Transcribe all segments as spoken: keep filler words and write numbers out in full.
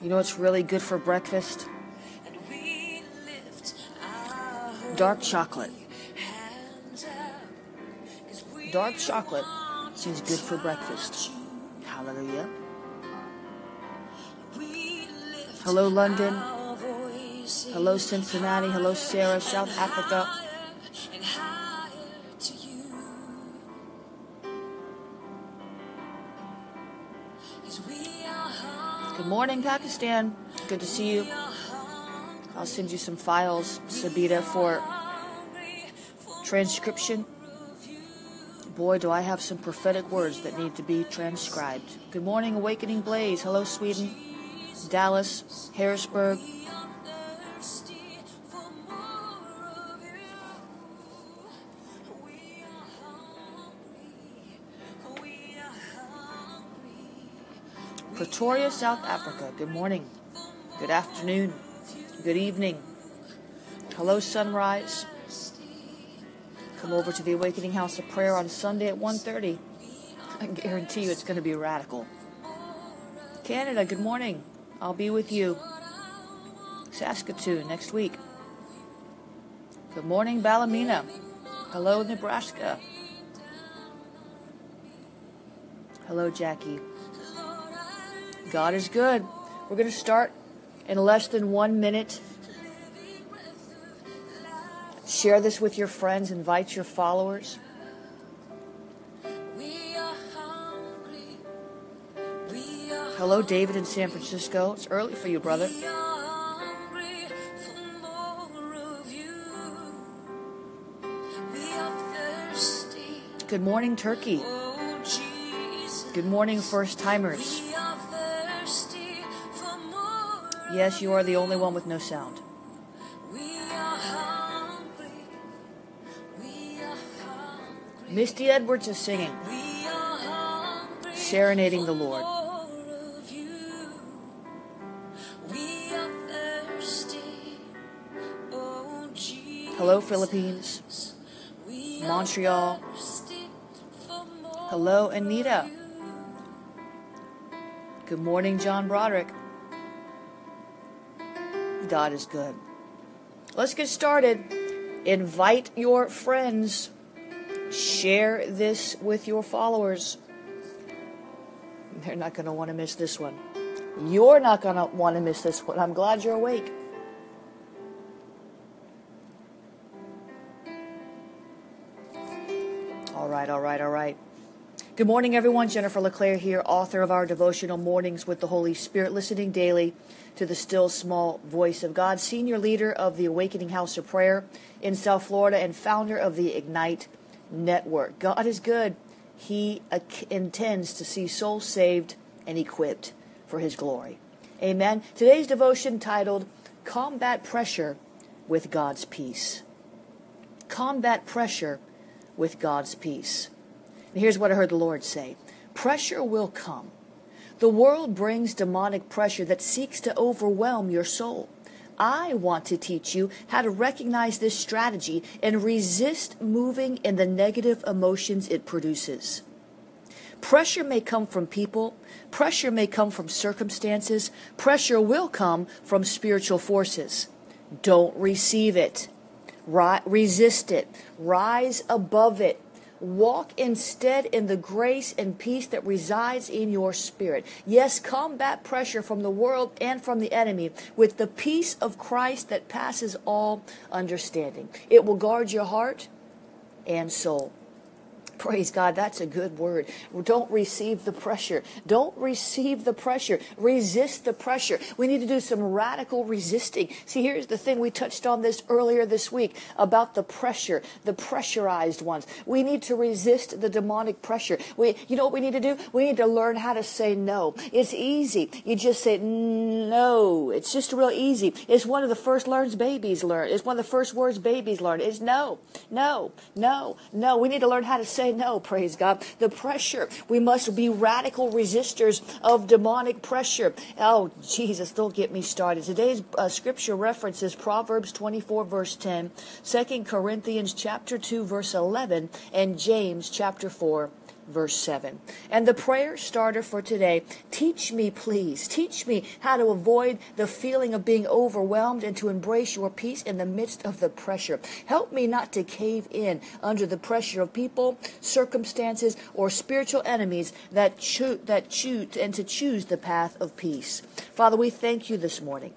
You know what's really good for breakfast? Dark chocolate. Dark chocolate seems good for breakfast. Hallelujah. Hello, London. Hello, Cincinnati. Hello, Sarah, South Africa. Good morning, Pakistan. Good to see you. I'll send you some files, Sabita, for transcription. Boy, do I have some prophetic words that need to be transcribed. Good morning, Awakening Blaze. Hello, Sweden, Dallas, Harrisburg. Pretoria, South Africa. Good morning. Good afternoon. Good evening. Hello, Sunrise. Come over to the Awakening House of Prayer on Sunday at one thirty. I guarantee you it's going to be radical. Canada, good morning. I'll be with you. Saskatoon next week. Good morning, Ballymena. Hello, Nebraska. Hello, Jackie. God is good. We're going to start in less than one minute. Share this with your friends. Invite your followers. Hello, David in San Francisco. It's early for you, brother. Good morning, Turkey. Good morning, first-timers. Yes, you are the only one with no sound. Misty Edwards is singing, serenading the Lord. Hello, Philippines, Montreal. Hello, Anita. Good morning, John Broderick. God is good. Let's get started. Invite your friends. Share this with your followers. They're not going to want to miss this one. You're not going to want to miss this one. I'm glad you're awake. All right, all right, all right. Good morning, everyone. Jennifer LeClaire here, author of our devotional Mornings with the Holy Spirit, listening daily to the still small voice of God, senior leader of the Awakening House of Prayer in South Florida and founder of the Ignite Network. God is good. He intends to see souls saved and equipped for His glory. Amen. Today's devotion titled, Combat Pressure with God's Peace. Combat Pressure with God's Peace. And here's what I heard the Lord say. Pressure will come. The world brings demonic pressure that seeks to overwhelm your soul. I want to teach you how to recognize this strategy and resist moving in the negative emotions it produces. Pressure may come from people. Pressure may come from circumstances. Pressure will come from spiritual forces. Don't receive it. Ri- resist it. Rise above it. Walk instead in the grace and peace that resides in your spirit. Yes, combat pressure from the world and from the enemy with the peace of Christ that passes all understanding. It will guard your heart and soul. Praise God, that's a good word. Don't receive the pressure. Don't receive the pressure. Resist the pressure. We need to do some radical resisting. See, here's the thing. We touched on this earlier this week about the pressure, the pressurized ones. We need to resist the demonic pressure. We, you know what we need to do? We need to learn how to say no. It's easy. You just say no. It's just real easy. It's one of the first learns babies learn. It's one of the first words babies learn. It's no, no, no, no. We need to learn how to say no, praise God. The pressure. We must be radical resistors of demonic pressure. Oh, Jesus, don't get me started. Today's uh, scripture reference is Proverbs twenty-four, verse ten, Second Corinthians chapter two, verse eleven, and James chapter four, verse seven. And the prayer starter for today, teach me, please, teach me how to avoid the feeling of being overwhelmed and to embrace your peace in the midst of the pressure. Help me not to cave in under the pressure of people, circumstances, or spiritual enemies that choose that choose and to choose the path of peace. Father, we thank you this morning.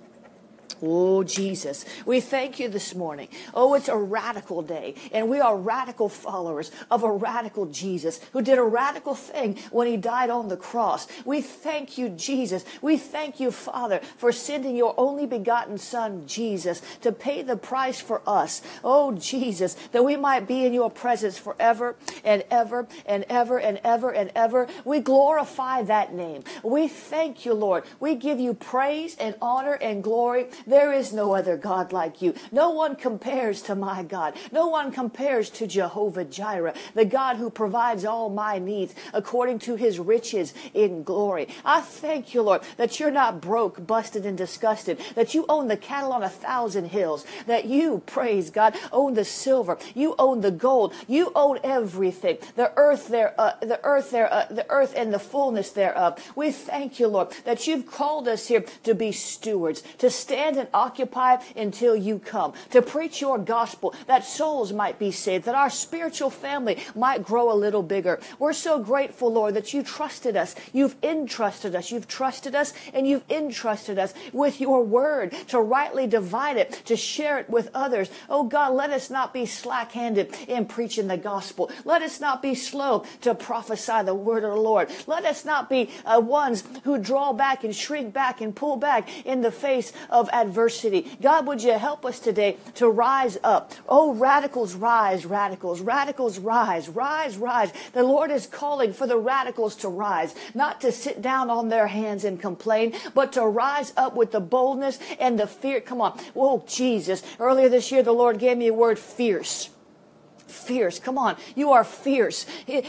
Oh, Jesus, we thank you this morning. Oh, it's a radical day, and we are radical followers of a radical Jesus who did a radical thing when he died on the cross. We thank you, Jesus. We thank you, Father, for sending your only begotten Son, Jesus, to pay the price for us. Oh, Jesus, that we might be in your presence forever and ever and ever and ever and ever. We glorify that name. We thank you, Lord. We give you praise and honor and glory. There is no other God like you. No one compares to my God. No one compares to Jehovah Jireh, the God who provides all my needs according to his riches in glory. I thank you, Lord, that you're not broke, busted, and disgusted, that you own the cattle on a thousand hills, that you, praise God, own the silver, you own the gold, you own everything, the earth there, uh, the earth there, uh, the earth and the fullness thereof. We thank you, Lord, that you've called us here to be stewards, to stand and occupy until you come, to preach your gospel, that souls might be saved, that our spiritual family might grow a little bigger. We're so grateful, Lord, that you trusted us. You've entrusted us. You've trusted us, and you've entrusted us with your word to rightly divide it, to share it with others. Oh, God, let us not be slack-handed in preaching the gospel. Let us not be slow to prophesy the word of the Lord. Let us not be uh, ones who draw back and shrink back and pull back in the face of adversity. God, would you help us today to rise up? Oh, radicals, rise, radicals, radicals, rise, rise, rise. The Lord is calling for the radicals to rise, not to sit down on their hands and complain, but to rise up with the boldness and the fear. Come on. Oh, Jesus. Earlier this year, the Lord gave me a word, fierce. Fierce. Come on. You are fierce.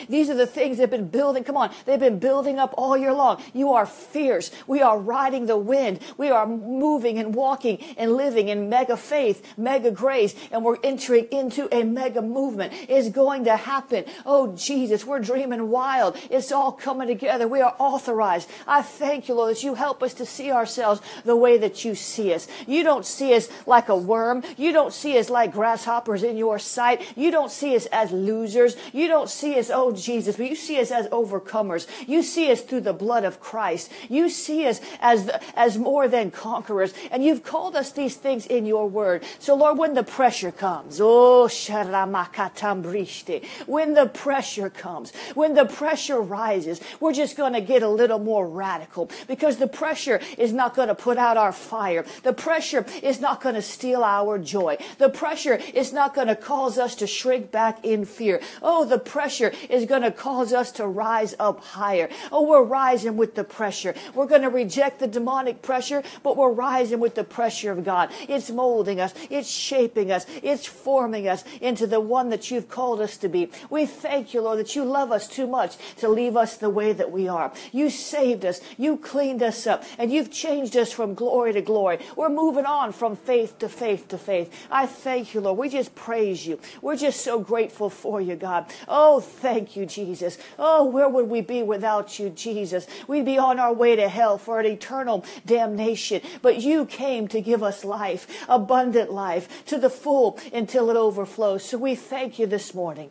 These are the things they've been building. Come on. They've been building up all year long. You are fierce. We are riding the wind. We are moving and walking and living in mega faith, mega grace, and we're entering into a mega movement. It's going to happen. Oh, Jesus, we're dreaming wild. It's all coming together. We are authorized. I thank you, Lord, that you help us to see ourselves the way that you see us. You don't see us like a worm. You don't see us like grasshoppers in your sight. You don't see us as losers. You don't see us, oh Jesus, but you see us as overcomers. You see us through the blood of Christ. You see us as the, as more than conquerors. And you've called us these things in your word. So Lord, when the pressure comes, oh, when the pressure comes, when the pressure rises, we're just going to get a little more radical because the pressure is not going to put out our fire. The pressure is not going to steal our joy. The pressure is not going to cause us to shrink back in fear. Oh, the pressure is going to cause us to rise up higher. Oh, we're rising with the pressure. We're going to reject the demonic pressure, but we're rising with the pressure of God. It's molding us. It's shaping us. It's forming us into the one that you've called us to be. We thank you, Lord, that you love us too much to leave us the way that we are. You saved us. You cleaned us up, and you've changed us from glory to glory. We're moving on from faith to faith to faith. I thank you, Lord. We just praise you. We're just so grateful for you, God. Oh, thank you, Jesus. Oh, where would we be without you, Jesus? We'd be on our way to hell for an eternal damnation. But you came to give us life, abundant life, to the full until it overflows. So we thank you this morning.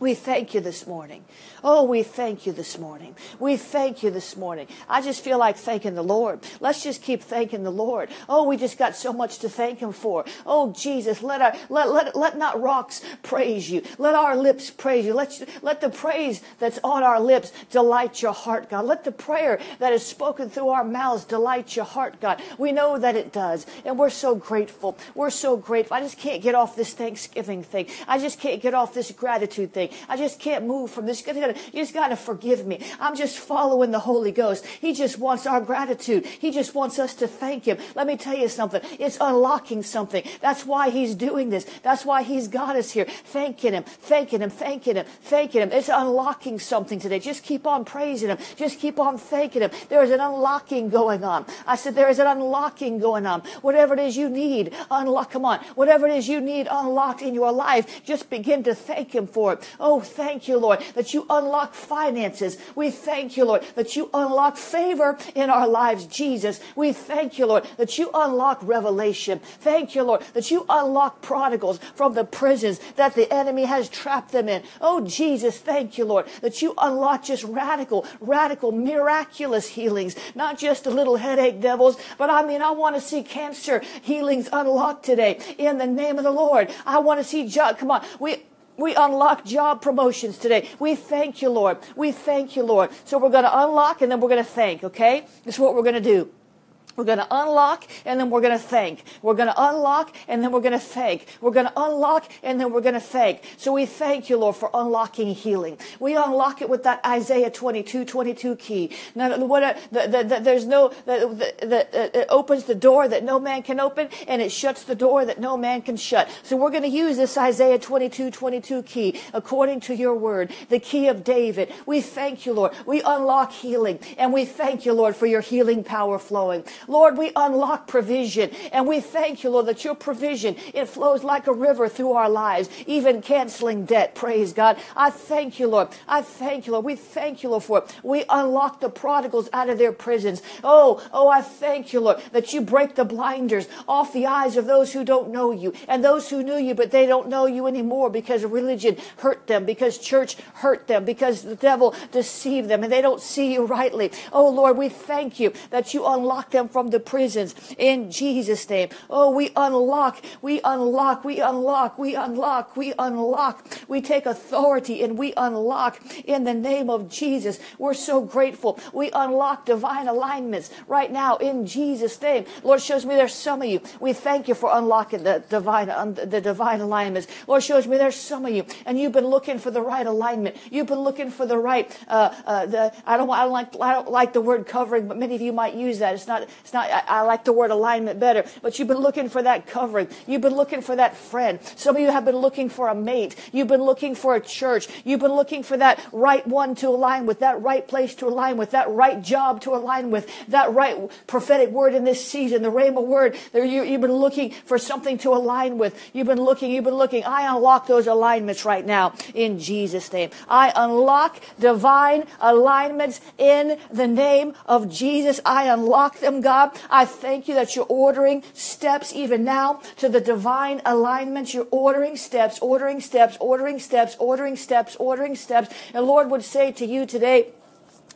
We thank you this morning. Oh, we thank you this morning. We thank you this morning. I just feel like thanking the Lord. Let's just keep thanking the Lord. Oh, we just got so much to thank him for. Oh, Jesus, let our let let let not rocks praise you. Let our lips praise you. Let you, let the praise that's on our lips delight your heart, God. Let the prayer that is spoken through our mouths delight your heart, God. We know that it does, and we're so grateful. We're so grateful. I just can't get off this Thanksgiving thing. I just can't get off this gratitude thing. I just can't move from this. You just got to forgive me. I'm just following the Holy Ghost. He just wants our gratitude. He just wants us to thank him. Let me tell you something. It's unlocking something. That's why he's doing this. That's why he's got us here. Thanking him, thanking him, thanking him, thanking him. It's unlocking something today. Just keep on praising him. Just keep on thanking him. There is an unlocking going on. I said there is an unlocking going on. Whatever it is you need, unlock. Come on. Whatever it is you need unlocked in your life, just begin to thank him for it. Oh, thank you, Lord, that you unlock finances. We thank you, Lord, that you unlock favor in our lives, Jesus. We thank you, Lord, that you unlock revelation. Thank you, Lord, that you unlock prodigals from the prisons that the enemy has trapped them in. Oh, Jesus, thank you, Lord, that you unlock just radical, radical, miraculous healings, not just the little headache devils, but I mean, I want to see cancer healings unlocked today in the name of the Lord. I want to see, come on, we... We unlock job promotions today. We thank you, Lord. We thank you, Lord. So we're going to unlock and then we're going to thank, okay? This is what we're going to do. We're going to unlock, and then we're going to thank. We're going to unlock, and then we're going to thank. We're going to unlock, and then we're going to thank. So we thank you, Lord, for unlocking healing. We unlock it with that Isaiah twenty-two twenty-two key. Now, what a, the, the, the, there's no, the, the, the, it opens the door that no man can open, and it shuts the door that no man can shut. So we're going to use this Isaiah twenty-two twenty-two key according to your word, the key of David. We thank you, Lord. We unlock healing, and we thank you, Lord, for your healing power flowing. Lord, we unlock provision, and we thank you, Lord, that your provision, it flows like a river through our lives, even canceling debt. Praise God. I thank you, Lord. I thank you, Lord. We thank you, Lord, for it. We unlock the prodigals out of their prisons. Oh, oh, I thank you, Lord, that you break the blinders off the eyes of those who don't know you and those who knew you, but they don't know you anymore because religion hurt them, because church hurt them, because the devil deceived them, and they don't see you rightly. Oh, Lord, we thank you that you unlock them from From the prisons in Jesus' name. Oh, we unlock, we unlock, we unlock, we unlock, we unlock. We take authority and we unlock in the name of Jesus. We're so grateful. We unlock divine alignments right now in Jesus' name. Lord shows me there's some of you. We thank you for unlocking the divine, un- the divine alignments. Lord shows me there's some of you, and you've been looking for the right alignment. You've been looking for the right. Uh, uh, the I don't, I don't like, I don't like the word covering, but many of you might use that. It's not. It's not, I, I like the word alignment better, but you've been looking for that covering. You've been looking for that friend. Some of you have been looking for a mate. You've been looking for a church. You've been looking for that right one to align with, that right place to align with, that right job to align with, that right prophetic word in this season, the rhema word. There, you, you've been looking for something to align with. You've been looking, you've been looking. I unlock those alignments right now in Jesus' name. I unlock divine alignments in the name of Jesus. I unlock them, God. I thank you that you're ordering steps even now to the divine alignments. You're ordering steps, ordering steps, ordering steps, ordering steps, ordering steps. And Lord would say to you today,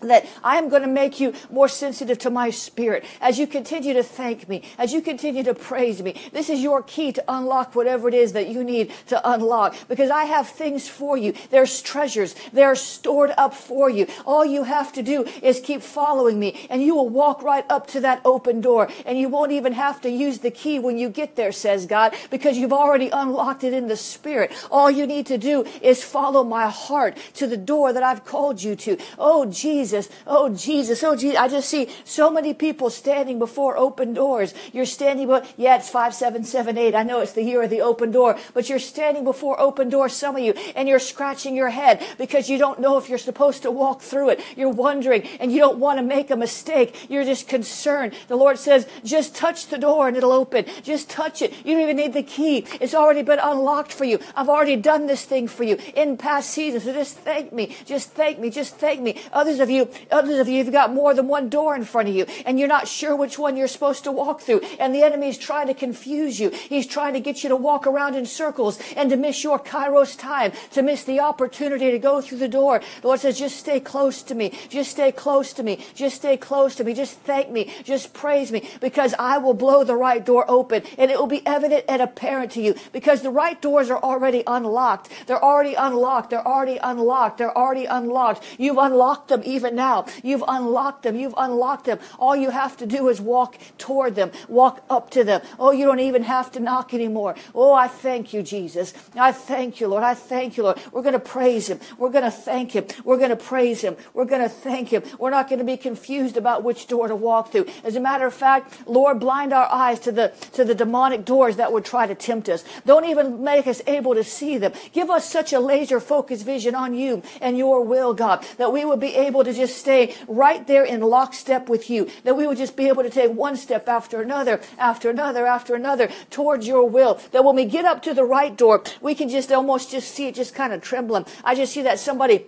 that I am going to make you more sensitive to my spirit as you continue to thank me, as you continue to praise me. This is your key to unlock whatever it is that you need to unlock, because I have things for you. There's treasures. They're stored up for you. All you have to do is keep following me, and you will walk right up to that open door, and you won't even have to use the key when you get there, says God, because you've already unlocked it in the spirit. All you need to do is follow my heart to the door that I've called you to. Oh, Jesus. Oh, Jesus. Oh, Jesus. I just see so many people standing before open doors. You're standing, but yeah, it's five seven seven eight. I know it's the year of the open door, but you're standing before open doors, some of you, and you're scratching your head because you don't know if you're supposed to walk through it. You're wondering, and you don't want to make a mistake. You're just concerned. The Lord says, just touch the door and it'll open. Just touch it. You don't even need the key. It's already been unlocked for you. I've already done this thing for you in past seasons. So just thank me. Just thank me. Just thank me. Others of you you, others of you, you've got more than one door in front of you, and you're not sure which one you're supposed to walk through, and the enemy's trying to confuse you. He's trying to get you to walk around in circles and to miss your kairos time, to miss the opportunity to go through the door. The Lord says, just stay close to me. Just stay close to me. Just stay close to me. Just thank me. Just praise me, because I will blow the right door open, and it will be evident and apparent to you, because the right doors are already unlocked. They're already unlocked. They're already unlocked. They're already unlocked. You've unlocked them even now. You've unlocked them. You've unlocked them. All you have to do is walk toward them. Walk up to them. Oh, you don't even have to knock anymore. Oh, I thank you, Jesus. I thank you, Lord. I thank you, Lord. We're going to praise him. We're going to thank him. We're going to praise him. We're going to thank him. We're not going to be confused about which door to walk through. As a matter of fact, Lord, blind our eyes to the to the demonic doors that would try to tempt us. Don't even make us able to see them. Give us such a laser-focused vision on you and your will, God, that we would be able to just stay right there in lockstep with you, that we would just be able to take one step after another, after another, after another, towards your will, that when we get up to the right door, we can just almost just see it just kind of trembling. I just see that somebody...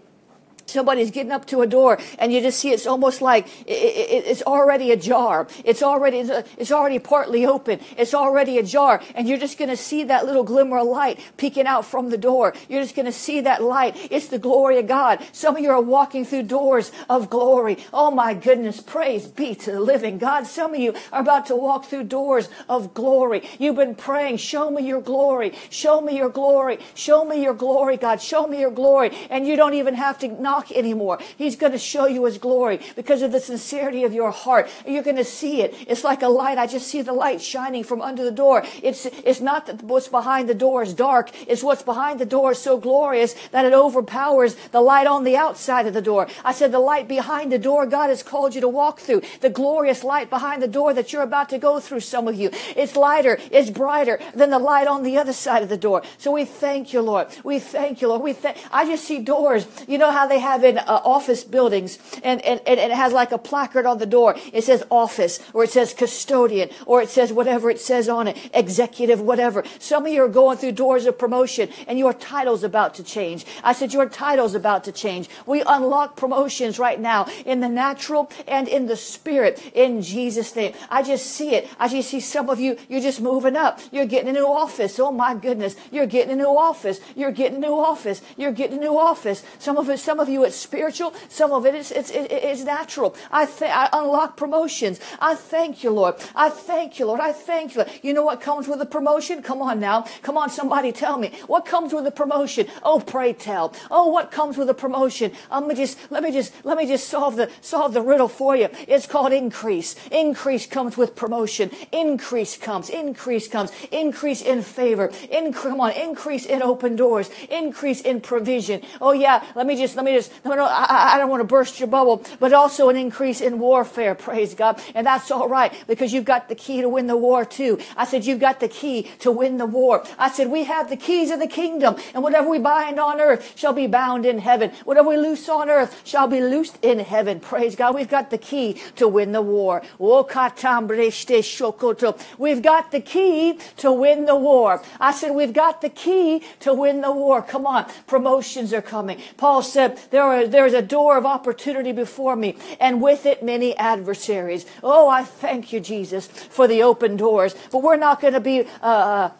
Somebody's getting up to a door, and you just see it's almost like it, it, it's already ajar. It's already it's already partly open. It's already ajar, and you're just going to see that little glimmer of light peeking out from the door. You're just going to see that light. It's the glory of God. Some of you are walking through doors of glory. Oh, my goodness. Praise be to the living God. Some of you are about to walk through doors of glory. You've been praying, show me your glory. Show me your glory. Show me your glory, God. Show me your glory. And you don't even have to knock anymore. He's going to show you his glory because of the sincerity of your heart. You're going to see it. It's like a light. I just see the light shining from under the door. It's it's not that what's behind the door is dark. It's what's behind the door is so glorious that it overpowers the light on the outside of the door. I said the light behind the door God has called you to walk through. The glorious light behind the door that you're about to go through, some of you. It's lighter. It's brighter than the light on the other side of the door. So we thank you, Lord. We thank you, Lord. We thank. I just see doors. You know how they have in uh, office buildings, and, and, and it has like a placard on the door. It says office, or it says custodian, or it says whatever it says on it, executive, whatever. Some of you are going through doors of promotion, and your title's about to change. I said your title's about to change. We unlock promotions right now in the natural and in the spirit in Jesus' name. I just see it. I just see some of you, you're just moving up. You're getting a new office. Oh my goodness. You're getting a new office. You're getting a new office. You're getting a new office. Some of it, some of you, it's spiritual. Some of it is it's it, it's natural. I, th- I unlock promotions. I thank you, Lord. I thank you, Lord. I thank you. Lord. You know what comes with a promotion? Come on now. Come on, somebody tell me. What comes with a promotion? Oh, pray tell. Oh, what comes with a promotion? Um, let me just let me just let me just solve the solve the riddle for you. It's called increase. Increase comes with promotion. Increase comes. Increase comes. Increase in favor. In, come on, increase in open doors. Increase in provision. Oh yeah. Let me just let me just. No, no, I, I don't want to burst your bubble, but also an increase in warfare, praise God. And that's all right, because you've got the key to win the war too. I said, you've got the key to win the war. I said, we have the keys of the kingdom, and whatever we bind on earth shall be bound in heaven. Whatever we loose on earth shall be loosed in heaven, praise God. We've got the key to win the war. We've got the key to win the war. I said, we've got the key to win the war. Come on, promotions are coming. Paul said, There are, there is a door of opportunity before me, and with it many adversaries. Oh, I thank you, Jesus, for the open doors. But we're not going to be... Uh,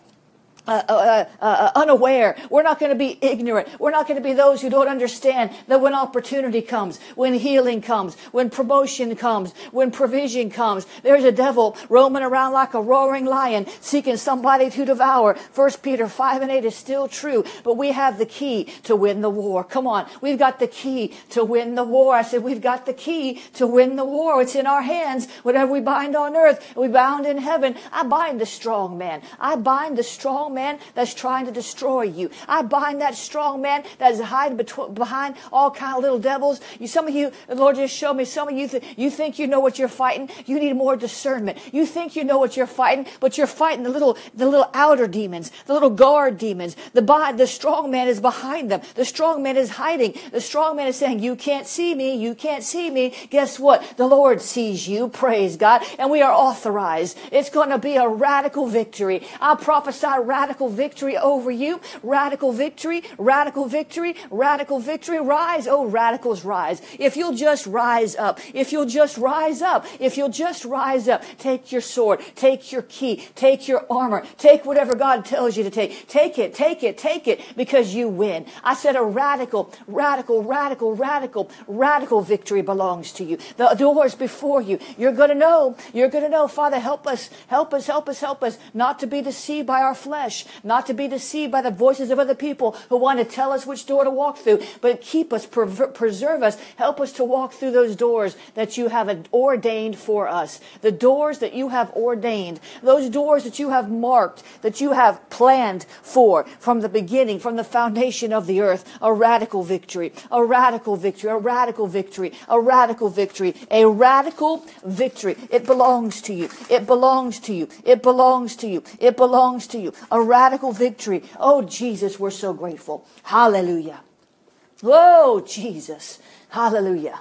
Uh, uh, uh, unaware. We're not going to be ignorant. We're not going to be those who don't understand that when opportunity comes, when healing comes, when promotion comes, when provision comes, there's a devil roaming around like a roaring lion seeking somebody to devour. First Peter five and eight is still true, but we have the key to win the war. Come on. We've got the key to win the war. I said, we've got the key to win the war. It's in our hands. Whatever we bind on earth, we bound in heaven. I bind the strong man. I bind the strong man. man that's trying to destroy you. I bind that strong man that's hiding betw- behind all kind of little devils. You, some of you, the Lord just showed me, some of you, th- you think you know what you're fighting. You need more discernment. You think you know what you're fighting, but you're fighting the little the little outer demons, the little guard demons. The, bi- the strong man is behind them. The strong man is hiding. The strong man is saying, you can't see me. You can't see me. Guess what? The Lord sees you. Praise God. And we are authorized. It's going to be a radical victory. I prophesy radical radical victory over you. Radical victory, radical victory, radical victory. Rise, oh radicals, rise. If you'll just rise up, if you'll just rise up, if you'll just rise up, take your sword, take your key, take your armor, take whatever God tells you to take. Take it, take it, take it, because you win. I said a radical, radical, radical, radical, radical victory belongs to you. The door's before you. You're going to know, you're going to know, Father, help us, help us, help us, help us not to be deceived by our flesh, not to be deceived by the voices of other people who want to tell us which door to walk through, but keep us, preserve us, help us to walk through those doors that you have ordained for us, the doors that you have ordained, those doors that you have marked, that you have planned for from the beginning, from the foundation of the earth. A radical victory, a radical victory, a radical victory, a radical victory, a radical victory. It belongs to you. It belongs to you. It belongs to you. It belongs to you. A radical victory. Oh, Jesus, we're so grateful. Hallelujah. Whoa, Jesus. Hallelujah.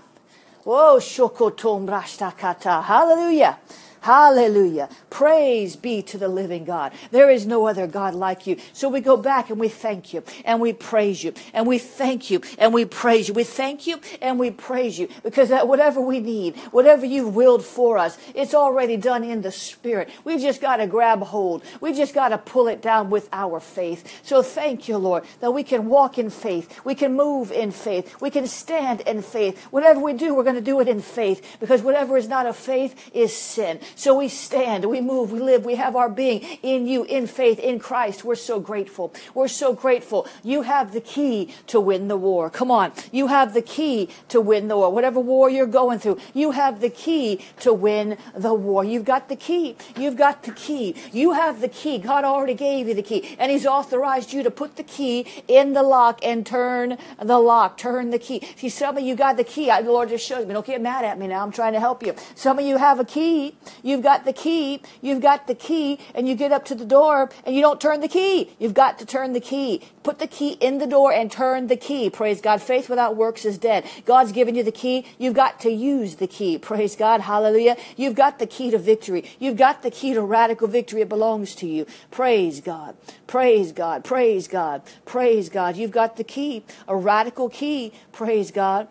Whoa, shokotom rashtakata. Hallelujah. Hallelujah. Praise be to the living God. There is no other God like you. So we go back and we thank you and we praise you and we thank you and we praise you. We thank you and we praise you because that whatever we need, whatever you've willed for us, it's already done in the spirit. We've just got to grab hold. We've just got to pull it down with our faith. So thank you, Lord, that we can walk in faith. We can move in faith. We can stand in faith. Whatever we do, we're going to do it in faith because whatever is not of faith is sin. So we stand, we move, we live, we have our being in you, in faith, in Christ. We're so grateful. We're so grateful. You have the key to win the war. Come on. You have the key to win the war. Whatever war you're going through, you have the key to win the war. You've got the key. You've got the key. You have the key. God already gave you the key, and he's authorized you to put the key in the lock and turn the lock. Turn the key. See, some of you got the key. The Lord just showed me. Don't get mad at me now. I'm trying to help you. Some of you have a key. You've got the key, you've got the key, and you get up to the door and you don't turn the key. You've got to turn the key. Put the key in the door and turn the key. Praise God. Faith without works is dead. God's given you the key. You've got to use the key. Praise God. Hallelujah. You've got the key to victory. You've got the key to radical victory. It belongs to you. Praise God. Praise God. Praise God. Praise God. You've got the key, a radical key. Praise God.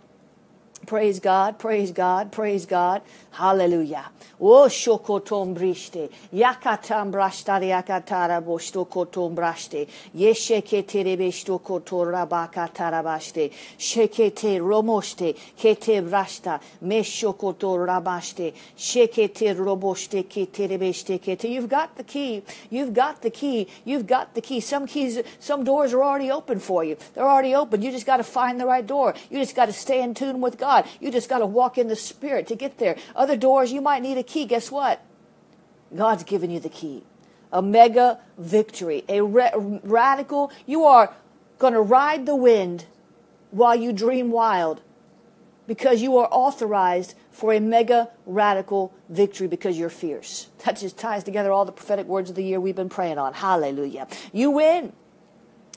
Praise God, praise God, praise God. Hallelujah. Oh, shokotom briste. Yakatam brashtari yakatara boshtokotom braste. Yesheke terebe shtokotora bakatara baste. Shekete romoste. Kete brashta. Meshokotora baste. Shekete roboste. Keterebeste kete. You've got the key. You've got the key. You've got the key. Some keys, some doors are already open for you. They're already open. You just got to find the right door. You just got to stay in tune with God. You just got to walk in the Spirit to get there. Other doors, you might need a key. Guess what? God's given you the key. A mega victory. A ra- radical. You are going to ride the wind while you dream wild because you are authorized for a mega radical victory because you're fierce. That just ties together all the prophetic words of the year we've been praying on. Hallelujah. You win.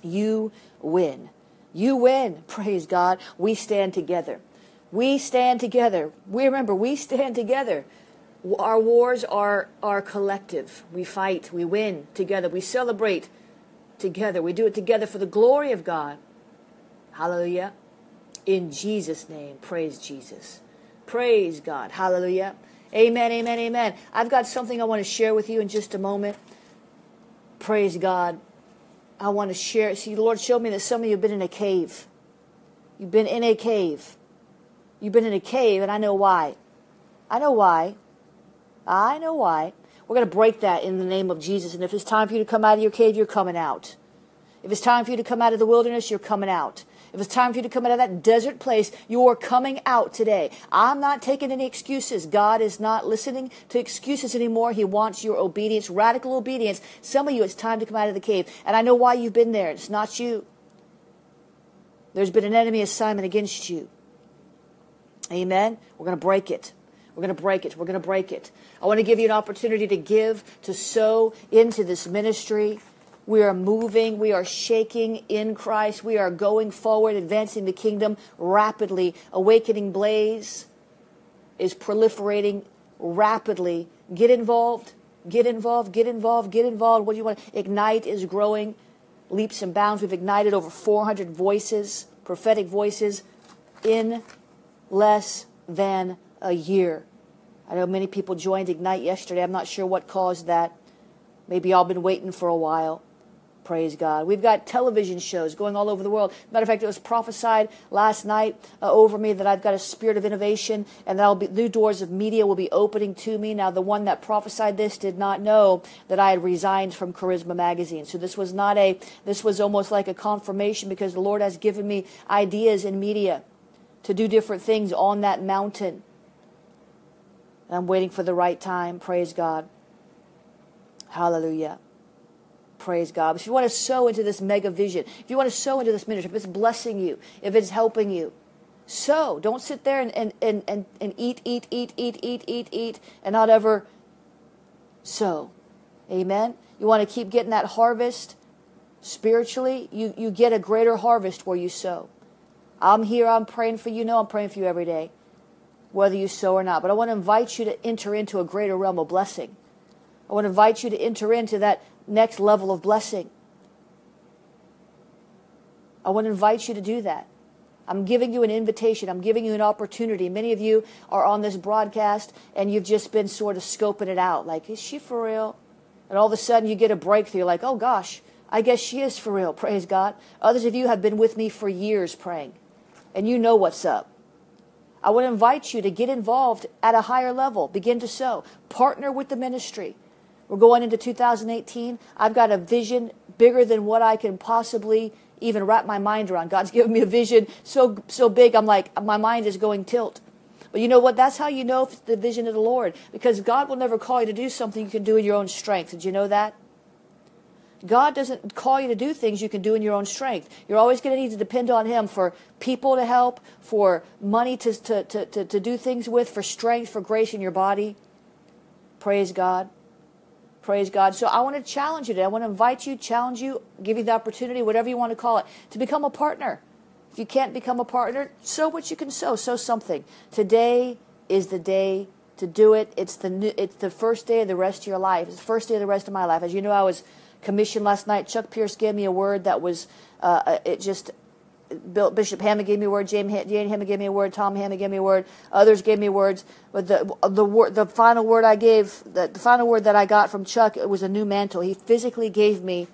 You win. You win. Praise God. We stand together. We stand together. We remember, we stand together. Our wars are, are collective. We fight. We win together. We celebrate together. We do it together for the glory of God. Hallelujah. In Jesus' name, praise Jesus. Praise God. Hallelujah. Amen, amen, amen. I've got something I want to share with you in just a moment. Praise God. I want to share. See, the Lord showed me that some of you have been in a cave. You've been in a cave. You've been in a cave, and I know why. I know why. I know why. We're going to break that in the name of Jesus. And if it's time for you to come out of your cave, you're coming out. If it's time for you to come out of the wilderness, you're coming out. If it's time for you to come out of that desert place, you're coming out today. I'm not taking any excuses. God is not listening to excuses anymore. He wants your obedience, radical obedience. Some of you, it's time to come out of the cave. And I know why you've been there. It's not you. There's been an enemy assignment against you. Amen. We're going to break it. We're going to break it. We're going to break it. I want to give you an opportunity to give, to sow into this ministry. We are moving. We are shaking in Christ. We are going forward, advancing the kingdom rapidly. Awakening Blaze is proliferating rapidly. Get involved. Get involved, get involved, get involved. What do you want? Ignite is growing leaps and bounds. We've ignited over four hundred voices, prophetic voices, in less than a year. I know many people joined Ignite yesterday. I'm not sure what caused that. Maybe y'all been waiting for a while. Praise God. We've got television shows going all over the world. Matter of fact, it was prophesied last night uh, over me that I've got a spirit of innovation and that'll be new doors of media will be opening to me. Now, the one that prophesied this did not know that I had resigned from Charisma magazine. So this was not a, this was almost like a confirmation, because the Lord has given me ideas in media to do different things on that mountain. And I'm waiting for the right time. Praise God. Hallelujah. Praise God. If you want to sow into this mega vision, if you want to sow into this ministry, if it's blessing you, if it's helping you, sow. Don't sit there and, and, and, and, and eat, eat, eat, eat, eat, eat, eat, and not ever sow. Amen? You want to keep getting that harvest spiritually? You, you get a greater harvest where you sow. I'm here. I'm praying for you. No, I'm praying for you every day, whether you sow or not. But I want to invite you to enter into a greater realm of blessing. I want to invite you to enter into that next level of blessing. I want to invite you to do that. I'm giving you an invitation. I'm giving you an opportunity. Many of you are on this broadcast and you've just been sort of scoping it out. Like, is she for real? And all of a sudden you get a breakthrough. You're like, oh gosh, I guess she is for real. Praise God. Others of you have been with me for years praying and you know what's up. I want to invite you to get involved at a higher level. Begin to sow. Partner with the ministry. We're going into two thousand eighteen. I've got a vision bigger than what I can possibly even wrap my mind around. God's given me a vision so so big, I'm like, my mind is going tilt. But you know what? That's how you know if it's the vision of the Lord. Because God will never call you to do something you can do in your own strength. Did you know that? God doesn't call you to do things you can do in your own strength. You're always going to need to depend on Him for people to help, for money to, to, to, to, to do things with, for strength, for grace in your body. Praise God. Praise God. So I want to challenge you today. I want to invite you, challenge you, give you the opportunity, whatever you want to call it, to become a partner. If you can't become a partner, sow what you can sow. Sow something. Today is the day to do it. It's the new, it's the first day of the rest of your life. It's the first day of the rest of my life. As you know, I was commissioned last night. Chuck Pierce gave me a word that was, uh, it just, Bishop Hammond gave me a word. Jane Hammond gave me a word. Tom Hammond gave me a word. Others gave me words. But the the word, the final word I gave, the, the final word that I got from Chuck, it was a new mantle. He physically gave me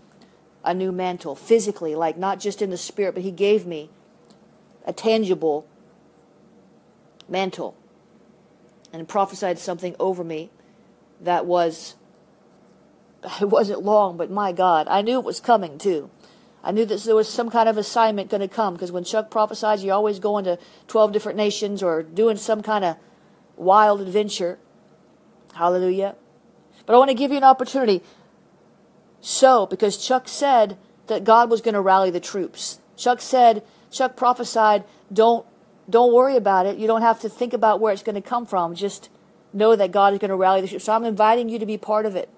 a new mantle, physically, like not just in the spirit, but he gave me a tangible mantle, and prophesied something over me that was. It wasn't long, but my God, I knew it was coming too. I knew that there was some kind of assignment going to come, because when Chuck prophesies, you're always going to twelve different nations or doing some kind of wild adventure. Hallelujah. But I want to give you an opportunity. So, because Chuck said that God was going to rally the troops. Chuck said, Chuck prophesied, don't, don't worry about it. You don't have to think about where it's going to come from. Just know that God is going to rally the troops. So I'm inviting you to be part of it.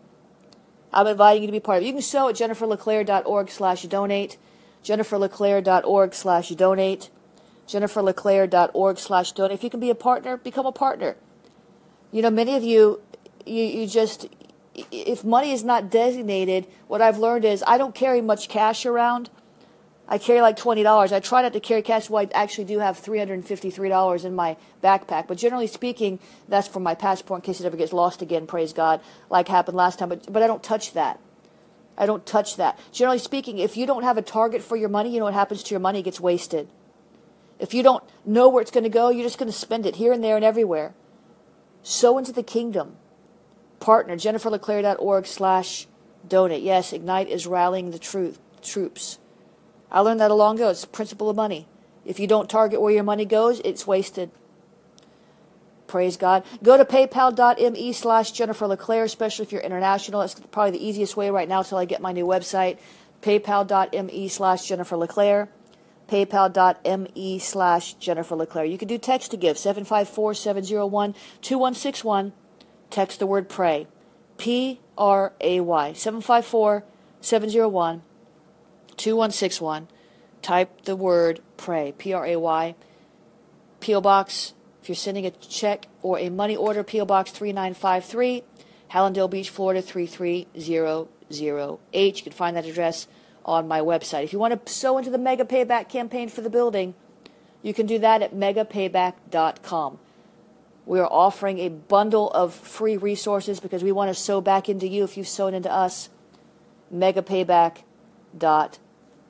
I'm inviting you to be part of it. You can sow at jenniferleclaire.org slash donate, jenniferleclaire.org slash donate, jenniferleclaire.org slash donate. If you can be a partner, become a partner. You know, many of you, you, you just, if money is not designated, what I've learned is I don't carry much cash around. I carry like twenty dollars. I try not to carry cash. Well, I actually do have three hundred fifty-three dollars in my backpack. But generally speaking, that's for my passport in case it ever gets lost again, praise God, like happened last time. But, but I don't touch that. I don't touch that. Generally speaking, if you don't have a target for your money, you know what happens to your money? It gets wasted. If you don't know where it's going to go, you're just going to spend it here and there and everywhere. Sow into the kingdom. Partner, jenniferleclaire.org slash donate. Yes, Ignite is rallying the truth, troops. I learned that a long ago. It's the principle of money. If you don't target where your money goes, it's wasted. Praise God. Go to paypal.me slash Jennifer LeClaire, especially if you're international. That's probably the easiest way right now until I get my new website. Paypal.me slash Jennifer LeClaire. Paypal.me slash Jennifer LeClaire. You can do text to give. seven five four, seven zero one, two one six one. Text the word pray. P R A Y. seven five four, seven zero one, two one six one. two one six one, type the word pray, P R A Y, P O Box, if you're sending a check or a money order, P O Box three nine five three, Hallandale Beach, Florida, three three zero zero eight. You can find that address on my website. If you want to sow into the Mega Payback campaign for the building, you can do that at mega payback dot com. We are offering a bundle of free resources because we want to sow back into you if you've sown into us. mega payback dot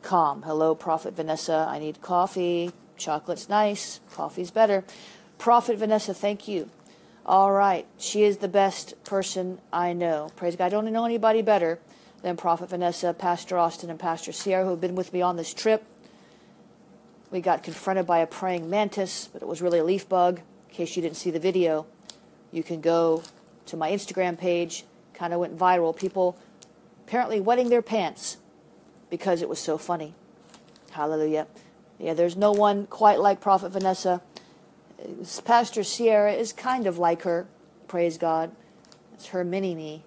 com. Hello, Prophet Vanessa. I need coffee. Chocolate's nice. Coffee's better. Prophet Vanessa, thank you. All right. She is the best person I know. Praise God. I don't know anybody better than Prophet Vanessa, Pastor Austin, and Pastor Sierra, who have been with me on this trip. We got confronted by a praying mantis, but it was really a leaf bug. In case you didn't see the video, you can go to my Instagram page. Kind of went viral. People apparently wetting their pants because it was so funny. Hallelujah. Yeah, there's no one quite like Prophet Vanessa. Pastor Sierra is kind of like her. Praise God. That's her mini-me.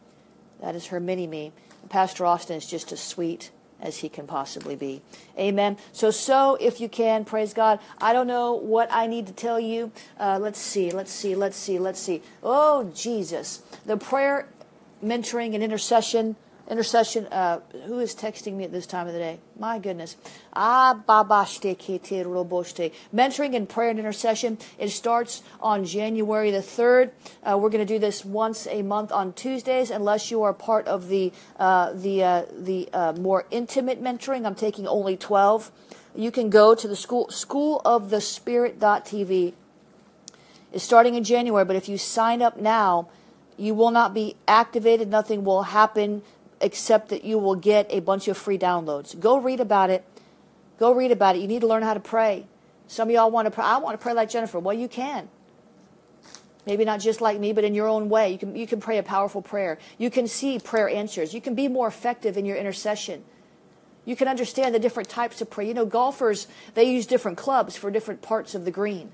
That is her mini-me. Pastor Austin is just as sweet as he can possibly be. Amen. So, so if you can, praise God. I don't know what I need to tell you. Uh, let's see, let's see, let's see, let's see. Oh, Jesus. The prayer, mentoring, and intercession. Intercession, uh, who is texting me at this time of the day? My goodness. Ah, babashte kete roboshte. Mentoring and prayer and intercession. It starts on January the third. Uh, we're going to do this once a month on Tuesdays, unless you are part of the uh, the uh, the uh, more intimate mentoring. I'm taking only twelve. You can go to the school school of the spirit dot t v. It's starting in January, but if you sign up now, you will not be activated. Nothing will happen, except that you will get a bunch of free downloads. Go read about it. Go read about it. You need to learn how to pray. Some of y'all want to pray. I want to pray like Jennifer. Well, you can. Maybe not just like me, but in your own way. You can, you can pray a powerful prayer. You can see prayer answers. You can be more effective in your intercession. You can understand the different types of prayer. You know, golfers, they use different clubs for different parts of the green.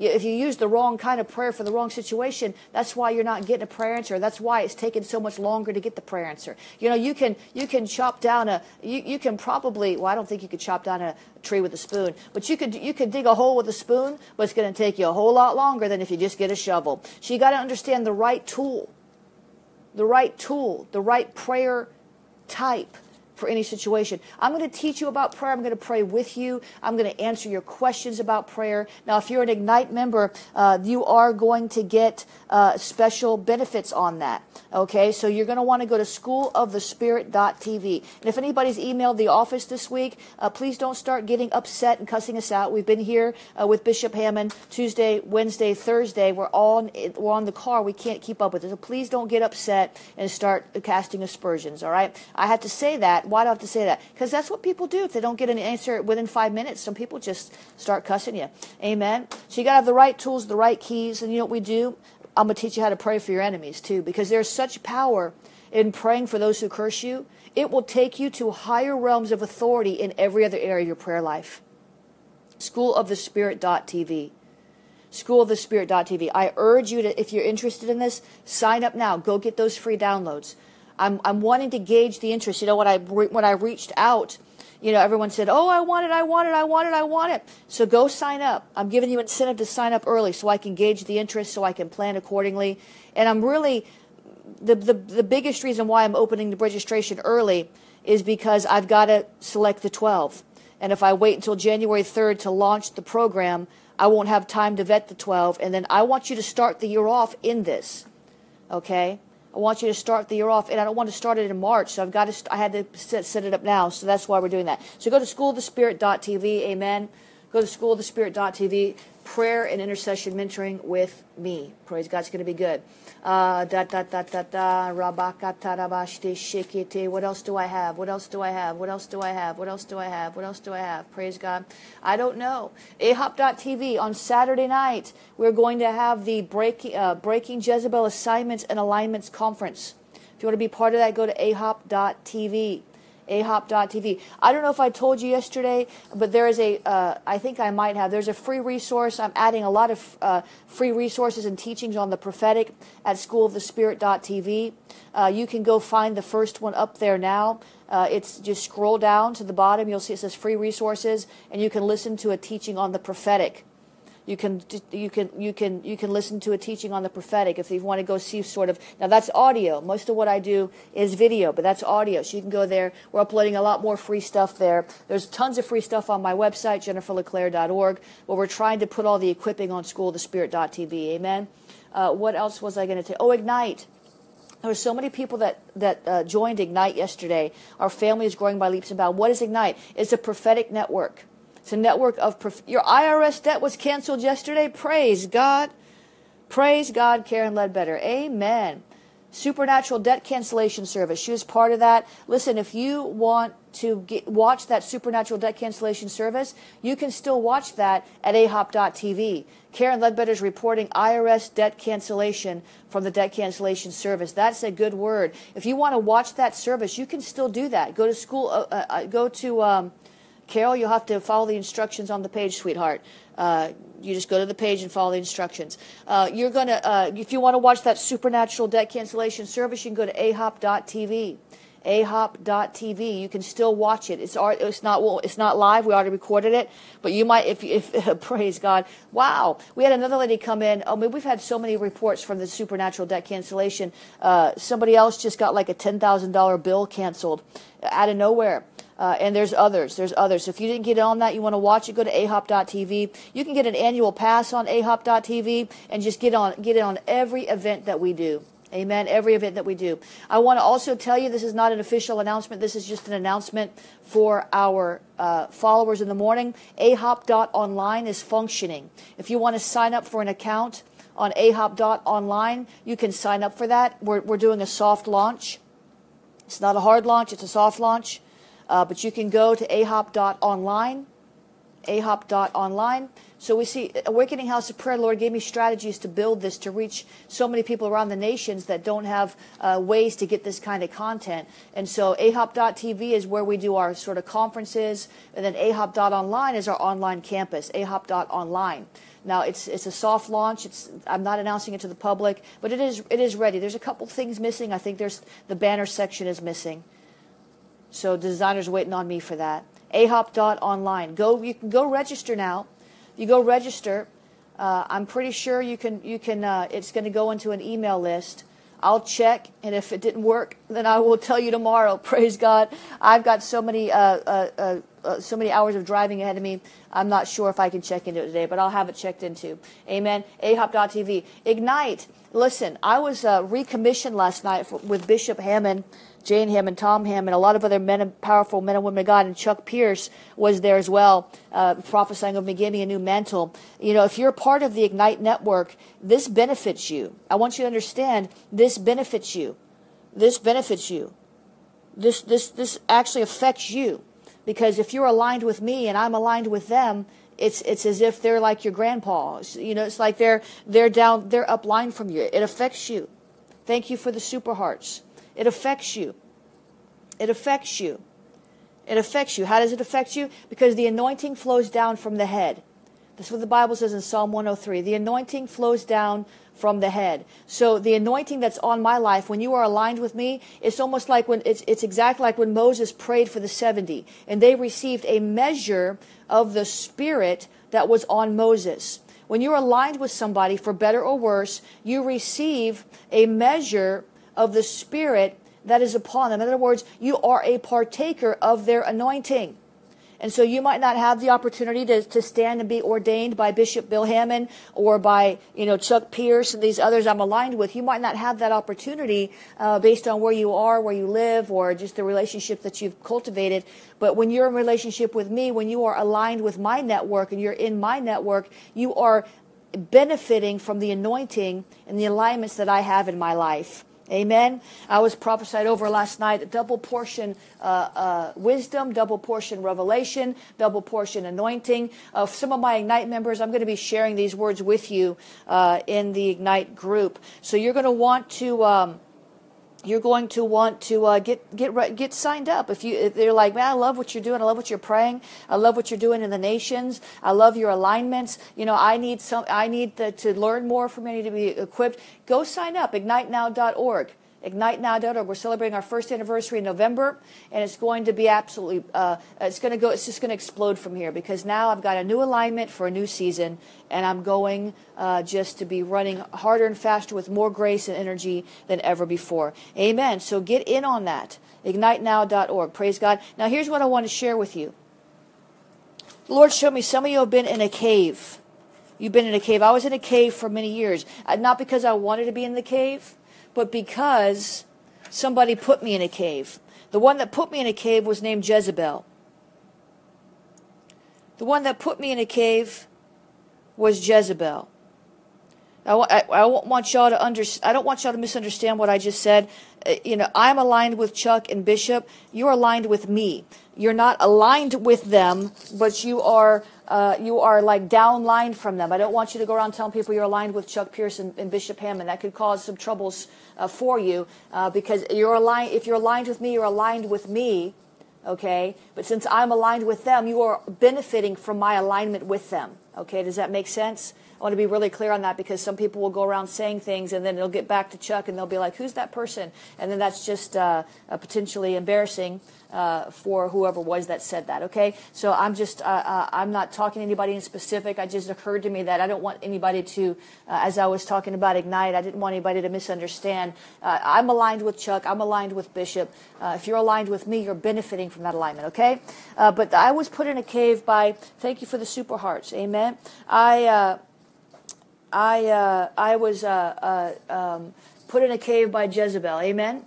If you use the wrong kind of prayer for the wrong situation, that's why you're not getting a prayer answer. That's why it's taking so much longer to get the prayer answer. You know, you can you can chop down a you, you can probably well I don't think you could chop down a tree with a spoon, but you could you could dig a hole with a spoon, but it's going to take you a whole lot longer than if you just get a shovel. So you got to understand the right tool, the right tool, the right prayer type for any situation. I'm going to teach you about prayer. I'm going to pray with you. I'm going to answer your questions about prayer. Now, if you're an Ignite member, uh, you are going to get uh, special benefits on that. Okay, so you're going to want to go to school of the spirit dot t v. And if anybody's emailed the office this week, uh, please don't start getting upset and cussing us out. We've been here uh, with Bishop Hammond Tuesday, Wednesday, Thursday. We're all in, we're on the car. We can't keep up with it. So please don't get upset and start casting aspersions. All right, I have to say that. Why do I have to say that? Because that's what people do. If they don't get an answer within five minutes, some people just start cussing you. Amen. So you got to have the right tools, the right keys. And you know what we do? I'm going to teach you how to pray for your enemies too, because there's such power in praying for those who curse you. It will take you to higher realms of authority in every other area of your prayer life. school of the spirit dot t v. school of the spirit dot t v. I urge you to, if you're interested in this, sign up now. Go get those free downloads. I'm, I'm wanting to gauge the interest. You know, when I, re- when I reached out, you know, everyone said, oh, I want it, I want it, I want it, I want it. So go sign up. I'm giving you incentive to sign up early so I can gauge the interest, so I can plan accordingly. And I'm really, the, the, the biggest reason why I'm opening the registration early is because I've got to select the twelve. And if I wait until January third to launch the program, I won't have time to vet the twelve. And then I want you to start the year off in this, okay? I want you to start the year off, and I don't want to start it in March, so I've got to. St- I had to set, set it up now, so that's why we're doing that. So go to school of the spirit dot t v, amen. Go to school of the spirit dot t v, prayer and intercession mentoring with me. Praise God, it's going to be good. Uh, da da da da da. Rabakatarabashte shekete. What else do I have? What else do I have? What else do I have? What else do I have? What else do I have? Praise God. I don't know. A H O P dot t v on Saturday night, we're going to have the Breaking uh, Breaking Jezebel Assignments and Alignments Conference. If you want to be part of that, go to A H O P dot t v. A H O P dot t v. I don't know if I told you yesterday, but there is a, uh, I think I might have, there's a free resource. I'm adding a lot of uh, free resources and teachings on the prophetic at school of the spirit dot t v. Uh, you can go find the first one up there now. Uh, it's just scroll down to the bottom. You'll see it says free resources, and you can listen to a teaching on the prophetic. You can you can you can you can listen to a teaching on the prophetic if you want to go see sort of. Now that's audio. Most of what I do is video, but that's audio. So you can go there. We're uploading a lot more free stuff there. There's tons of free stuff on my website, jennifer leclaire dot org, where we're trying to put all the equipping on school of the spirit dot t v. Amen. Uh, what else was I going to tell? Oh, Ignite. There were so many people that, that uh, joined Ignite yesterday. Our family is growing by leaps and bounds. What is Ignite? It's a prophetic network. It's a network of... Prof- Your I R S debt was canceled yesterday. Praise God. Praise God, Karen Ledbetter. Amen. Supernatural debt cancellation service. She was part of that. Listen, if you want to get, watch that supernatural debt cancellation service, you can still watch that at A H O P dot T V. Karen Ledbetter is reporting I R S debt cancellation from the debt cancellation service. That's a good word. If you want to watch that service, you can still do that. Go to school. Uh, uh, go to um, Carol. You'll have to follow the instructions on the page, sweetheart. Uh, you just go to the page and follow the instructions. Uh, you're gonna. Uh, if you want to watch that supernatural debt cancellation service, you can go to A H O P dot T V. A H O P dot T V. You can still watch it. It's already, it's not well, it's not live. We already recorded it, but you might if if praise God. Wow, we had another lady come in. I mean, we've had so many reports from the supernatural debt cancellation. Uh, somebody else just got like a ten thousand dollar bill canceled out of nowhere. Uh, and there's others. There's others. If you didn't get on that, you want to watch it, go to A H O P dot T V. You can get an annual pass on A H O P dot T V and just get on get on every event that we do. Amen. Every event that we do. I want to also tell you this is not an official announcement. This is just an announcement for our uh, followers in the morning. A H O P dot online is functioning. If you want to sign up for an account on A H O P dot online, you can sign up for that. We're, we're doing a soft launch. It's not a hard launch. It's a soft launch. Uh, but you can go to A H O P dot online. A H O P dot online. So we see Awakening House of Prayer, Lord, gave me strategies to build this, to reach so many people around the nations that don't have uh, ways to get this kind of content. And so A H O P dot T V is where we do our sort of conferences, and then A H O P dot online is our online campus, A H O P dot online. Now, it's it's a soft launch. It's I'm not announcing it to the public, but it is it is ready. There's a couple things missing. I think there's the banner section is missing. So designers waiting on me for that. A H O P dot online. Go, you can go register now. You go register. Uh, I'm pretty sure you can. You can. Uh, it's going to go into an email list. I'll check, and if it didn't work, then I will tell you tomorrow. Praise God! I've got so many, uh, uh, uh, so many hours of driving ahead of me. I'm not sure if I can check into it today, but I'll have it checked into. Amen. A H O P dot T V. Ignite. Listen, I was uh, recommissioned last night for, with Bishop Hammond, Jane Hammond, Tom Hammond, a lot of other men and powerful men and women of God, and Chuck Pierce was there as well, uh, prophesying of me, gave me a new mantle. You know, if you're part of the Ignite Network, this benefits you. I want you to understand this benefits you. This benefits you. This this this actually affects you, because if you're aligned with me and I'm aligned with them, It's it's as if they're like your grandpa. You know, it's like they're they're down they're up line from you. It affects you. Thank you for the super hearts. It affects you. It affects you. It affects you. How does it affect you? Because the anointing flows down from the head. That's what the Bible says in Psalm one oh three. The anointing flows down from the head. So the anointing that's on my life, when you are aligned with me, it's almost like when it's it's exactly like when Moses prayed for the seventy, and they received a measure of the Spirit that was on Moses. When you're aligned with somebody, for better or worse, you receive a measure of the Spirit that is upon them. In other words, you are a partaker of their anointing. And so you might not have the opportunity to, to stand and be ordained by Bishop Bill Hammond or by, you know, Chuck Pierce and these others I'm aligned with. You might not have that opportunity uh, based on where you are, where you live, or just the relationship that you've cultivated. But when you're in relationship with me, when you are aligned with my network and you're in my network, you are benefiting from the anointing and the alignments that I have in my life. Amen. I was prophesied over last night, a double portion uh, uh, wisdom, double portion revelation, double portion anointing. Uh, some of my Ignite members, I'm going to be sharing these words with you uh, in the Ignite group. So you're going to want to... Um, You're going to want to uh, get get get signed up. If you if they're like, man, I love what you're doing. I love what you're praying. I love what you're doing in the nations. I love your alignments. You know, I need some. I need the, to learn more from you. I need to be equipped. Go sign up. Ignite Now dot org. Ignite Now dot org. We're celebrating our first anniversary in November, and it's going to be absolutely, uh, it's going to go, it's just going to explode from here, because now I've got a new alignment for a new season, and I'm going uh, just to be running harder and faster with more grace and energy than ever before. Amen. So get in on that. Ignite Now dot org. Praise God. Now here's what I want to share with you. The Lord showed me some of you have been in a cave. You've been in a cave. I was in a cave for many years, not because I wanted to be in the cave, but because somebody put me in a cave. The one that put me in a cave was named Jezebel. The one that put me in a cave was Jezebel. I, I, I don't want y'all to under, I don't want y'all to misunderstand what I just said. Uh, you know, I'm aligned with Chuck and Bishop. You're aligned with me. You're not aligned with them, but you are. Uh, you are like downline from them. I don't want you to go around telling people you're aligned with Chuck Pierce and, and Bishop Hammond. That could cause some troubles uh, for you uh, because you're aligned. If you're aligned with me, you're aligned with me, okay? But since I'm aligned with them, you are benefiting from my alignment with them, okay? Does that make sense? I want to be really clear on that, because some people will go around saying things and then it'll get back to Chuck and they'll be like, who's that person? And then that's just uh, potentially embarrassing uh, for whoever was that said that, okay? So I'm just, uh, uh, I'm not talking to anybody in specific. I just occurred to me that I don't want anybody to, uh, as I was talking about Ignite, I didn't want anybody to misunderstand. Uh, I'm aligned with Chuck. I'm aligned with Bishop. Uh, if you're aligned with me, you're benefiting from that alignment, okay? Uh, but I was put in a cave by, thank you for the super hearts, amen? I, uh, I uh, I was uh, uh, um, put in a cave by Jezebel. Amen?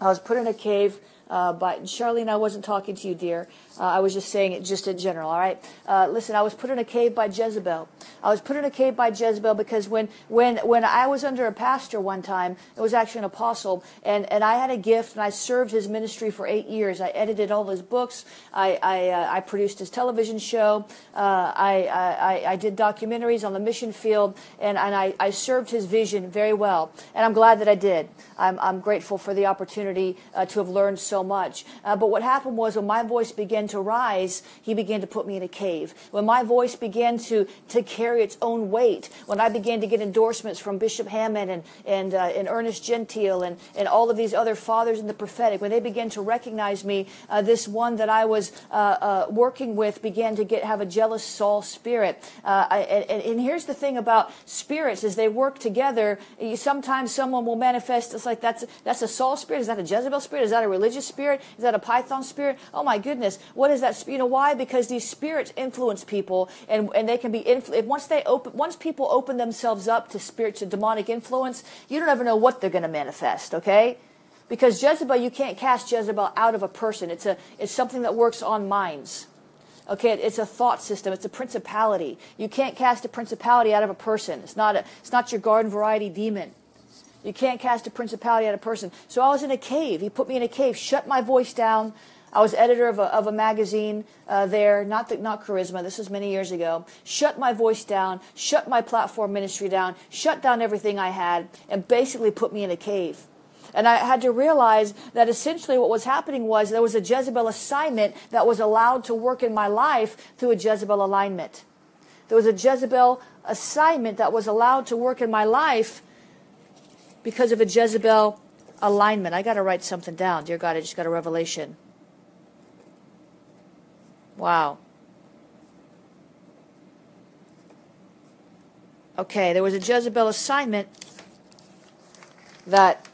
I was put in a cave uh, by... Charlene, I wasn't talking to you, dear. Uh, I was just saying it just in general, all right? Uh, listen, I was put in a cave by Jezebel. I was put in a cave by Jezebel because when when, when I was under a pastor one time, it was actually an apostle, and, and I had a gift, and I served his ministry for eight years. I edited all his books. I I, uh, I produced his television show. Uh, I, I I did documentaries on the mission field, and, and I, I served his vision very well, and I'm glad that I did. I'm, I'm grateful for the opportunity uh, to have learned so much. Uh, but what happened was when my voice began to rise, he began to put me in a cave. When my voice began to, to carry its own weight, when I began to get endorsements from Bishop Hammond and and, uh, and Ernest Gentile and, and all of these other fathers in the prophetic, when they began to recognize me, uh, this one that I was uh, uh, working with began to get have a jealous Saul spirit. Uh, I, and, and here's the thing about spirits is they work together. You, sometimes someone will manifest. It's like that's that's a Saul spirit. Is that a Jezebel spirit? Is that a religious spirit? Is that a Python spirit? Oh my goodness. What is that? You know why? Because these spirits influence people, and, and they can be influ- once they open once people open themselves up to spirits of demonic influence, you don't ever know what they're going to manifest. Okay, because Jezebel, you can't cast Jezebel out of a person. It's a it's something that works on minds. Okay, it's a thought system. It's a principality. You can't cast a principality out of a person. It's not a it's not your garden variety demon. You can't cast a principality out of a person. So I was in a cave. He put me in a cave. Shut my voice down. I was editor of a, of a magazine uh, there, not the, not Charisma. This was many years ago. Shut my voice down, shut my platform ministry down, shut down everything I had, and basically put me in a cave. And I had to realize that essentially what was happening was there was a Jezebel assignment that was allowed to work in my life through a Jezebel alignment. There was a Jezebel assignment that was allowed to work in my life because of a Jezebel alignment. I got to write something down. Dear God, I just got a revelation. Wow. Okay, there was a Jezebel assignment that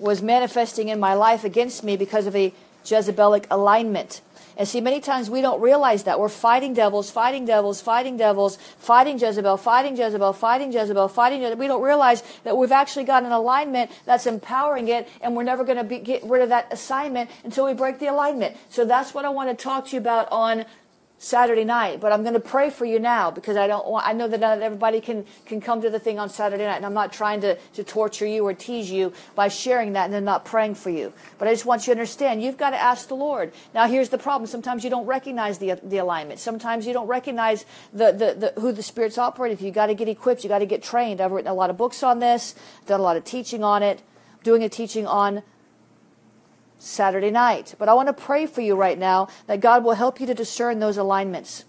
was manifesting in my life against me because of a Jezebelic alignment. And see, many times we don't realize that. We're fighting devils, fighting devils, fighting devils, fighting Jezebel, fighting Jezebel, fighting Jezebel, fighting Jezebel. We don't realize that we've actually got an alignment that's empowering it, and we're never going to get rid of that assignment until we break the alignment. So that's what I want to talk to you about on Saturday night, but I'm going to pray for you now because I don't want, I know that not everybody can, can come to the thing on Saturday night, and I'm not trying to, to torture you or tease you by sharing that and then not praying for you. But I just want you to understand, you've got to ask the Lord. Now, here's the problem. Sometimes you don't recognize the the alignment. Sometimes you don't recognize the, the, the who the spirits operate. You've got to get equipped. You've got to get trained. I've written a lot of books on this, done a lot of teaching on it, doing a teaching on Saturday night. But I want to pray for you right now that God will help you to discern those alignments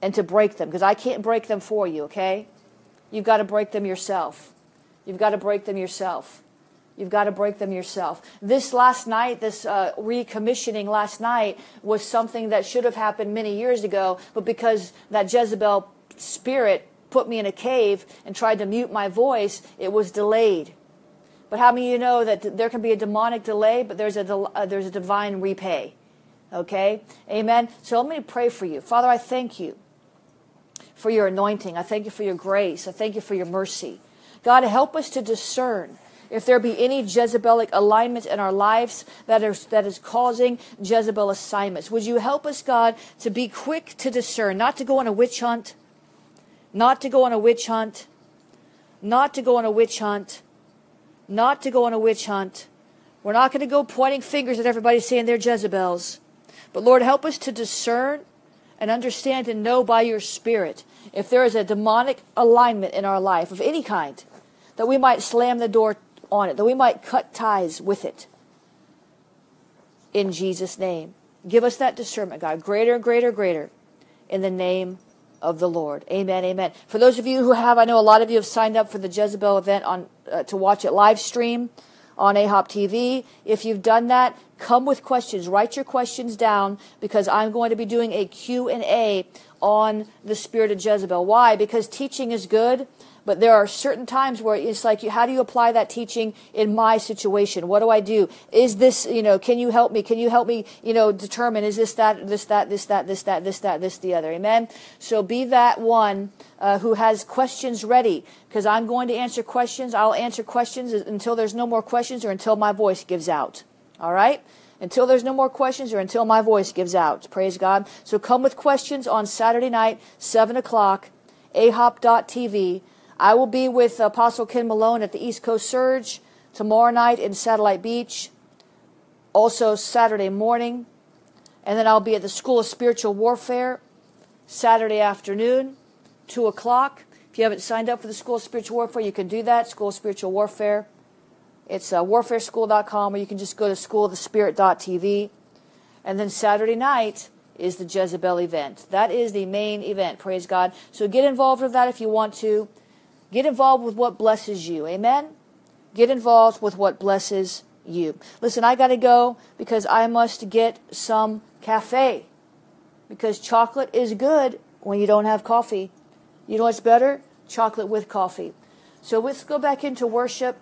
and to break them, because I can't break them for you, okay? You've got to break them yourself. You've got to break them yourself. You've got to break them yourself. This last night, this uh, recommissioning last night was something that should have happened many years ago, but because that Jezebel spirit put me in a cave and tried to mute my voice, it was delayed. But how many of you know that there can be a demonic delay, but there's a, del- uh, there's a divine repay? Okay? Amen? So let me pray for you. Father, I thank you for your anointing. I thank you for your grace. I thank you for your mercy. God, help us to discern if there be any Jezebelic alignment in our lives that is, that is causing Jezebel assignments. Would you help us, God, to be quick to discern, not to go on a witch hunt, not to go on a witch hunt, not to go on a witch hunt, not to go on a witch hunt. We're not going to go pointing fingers at everybody saying they're Jezebels. But Lord, help us to discern and understand and know by your Spirit if there is a demonic alignment in our life of any kind, that we might slam the door on it, that we might cut ties with it. In Jesus' name, give us that discernment, God, greater, greater, greater, in the name of the Lord. Amen, amen. For those of you who have, I know a lot of you have signed up for the Jezebel event on uh, to watch it live stream on A H O P dot T V. If you've done that, come with questions. Write your questions down, because I'm going to be doing a Q and A on the spirit of Jezebel. Why? Because teaching is good, but there are certain times where it's like, how do you apply that teaching in my situation? What do I do? Is this, you know, can you help me? Can you help me, you know, determine, is this, that, this, that, this, that, this, that, this, that, this, the other? Amen? So be that one uh, who has questions ready, because I'm going to answer questions. I'll answer questions until there's no more questions or until my voice gives out. All right? Until there's no more questions or until my voice gives out. Praise God. So come with questions on Saturday night, seven o'clock, A H O P dot T V. I will be with Apostle Ken Malone at the East Coast Surge tomorrow night in Satellite Beach, also Saturday morning. And then I'll be at the School of Spiritual Warfare Saturday afternoon, two o'clock. If you haven't signed up for the School of Spiritual Warfare, you can do that, School of Spiritual Warfare. It's uh, warfare school dot com, or you can just go to school of the spirit dot T V. And then Saturday night is the Jezebel event. That is the main event, praise God. So get involved with that if you want to. Get involved with what blesses you. Amen? Get involved with what blesses you. Listen, I got to go because I must get some cafe. Because chocolate is good when you don't have coffee. You know what's better? Chocolate with coffee. So let's go back into worship,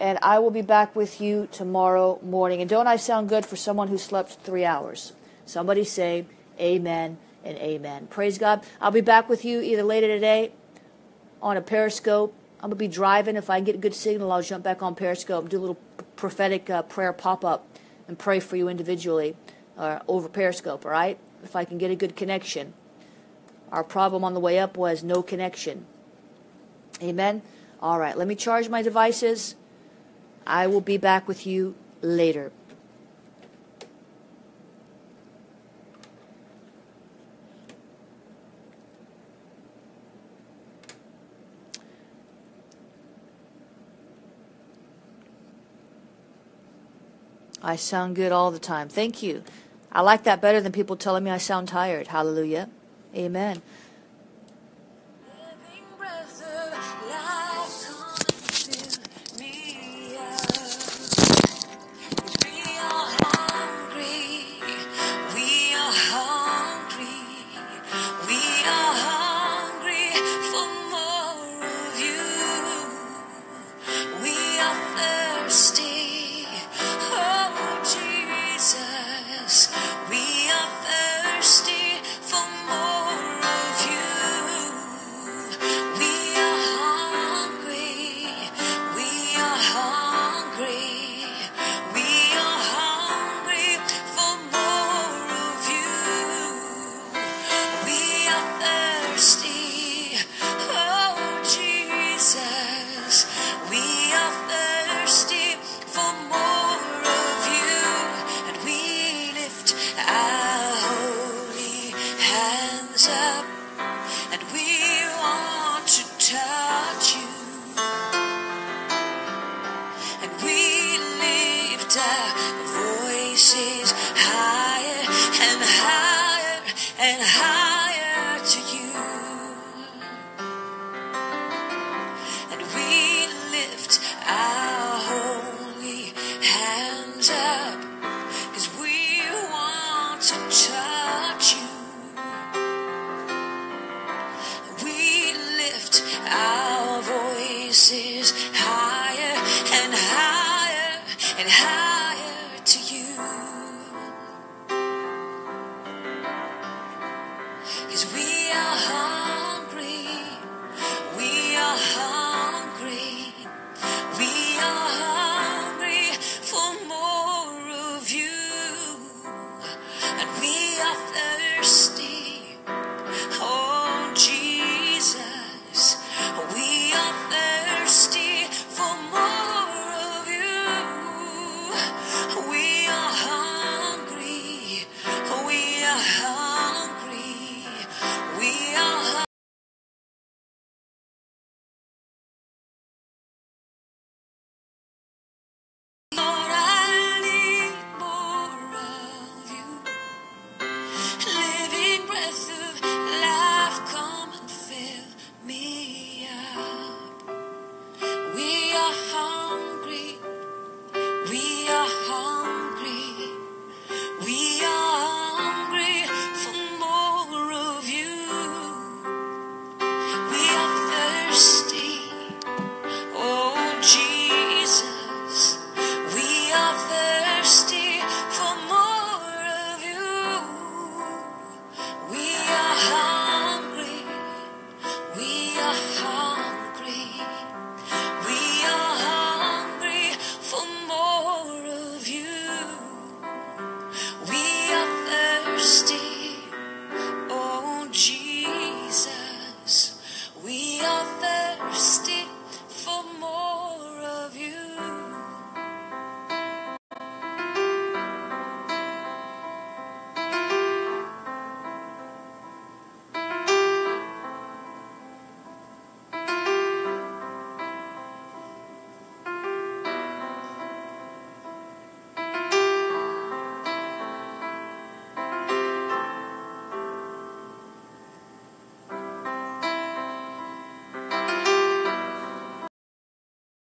and I will be back with you tomorrow morning. And don't I sound good for someone who slept three hours? Somebody say amen and amen. Praise God. I'll be back with you either later today on a Periscope. I'm going to be driving. If I get a good signal, I'll jump back on Periscope and do a little prophetic uh, prayer pop-up and pray for you individually uh, over Periscope, all right? If I can get a good connection. Our problem on the way up was no connection. Amen? All right, let me charge my devices. I will be back with you later. I sound good all the time. Thank you. I like that better than people telling me I sound tired. Hallelujah. Amen. We are thirsty for more of you. and how